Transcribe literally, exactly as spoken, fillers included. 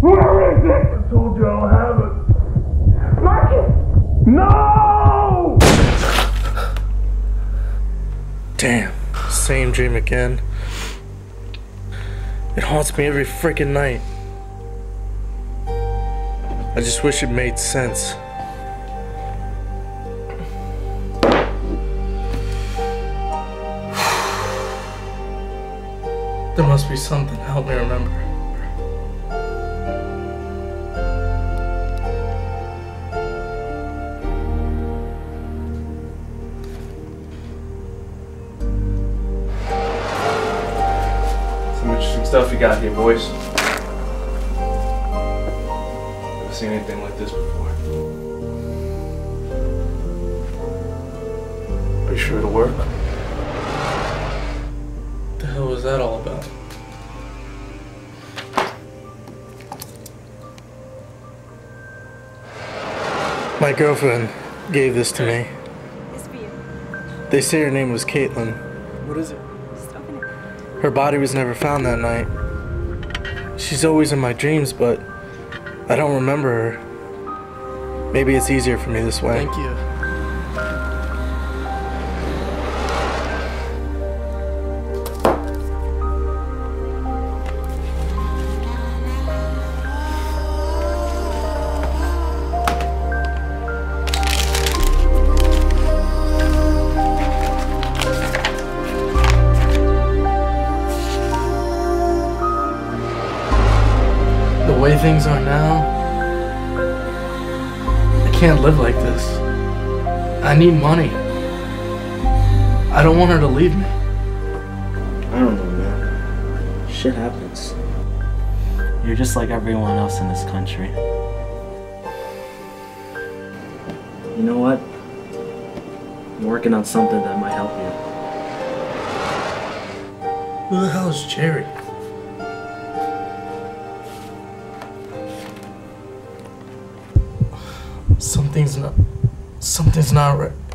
Where is it? I told you I don't have it. Marcus! No! Damn. Same dream again. It haunts me every freaking night. I just wish it made sense. There must be something. Help me remember. Some interesting stuff you got here, boys. Never seen anything like this before. Are you sure it'll work? What was that all about? My girlfriend gave this to me. It's for you. They say her name was Caitlin. What is it? Just open it. Her body was never found that night. She's always in my dreams, but I don't remember her. Maybe it's easier for me this way. Thank you. The way things are now, I can't live like this. I need money. I don't want her to leave me. I don't know, man. Shit happens. You're just like everyone else in this country. You know what? I'm working on something that might help you. Who the hell is Cherry? Something's not, something's not right.